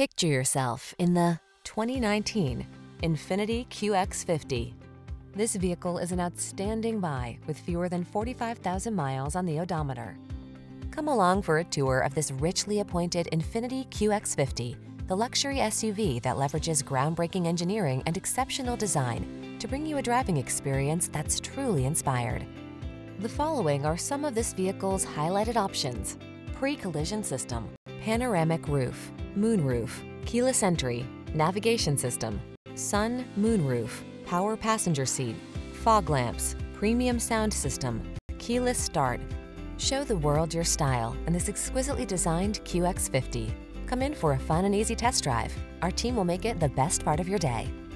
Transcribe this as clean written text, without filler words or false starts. Picture yourself in the 2019 Infiniti QX50. This vehicle is an outstanding buy with fewer than 45,000 miles on the odometer. Come along for a tour of this richly appointed Infiniti QX50, the luxury SUV that leverages groundbreaking engineering and exceptional design to bring you a driving experience that's truly inspired. The following are some of this vehicle's highlighted options: pre-collision system, panoramic roof, moonroof, keyless entry, navigation system, sun moonroof, power passenger seat, fog lamps, premium sound system, keyless start. Show the world your style in this exquisitely designed QX50. Come in for a fun and easy test drive. Our team will make it the best part of your day.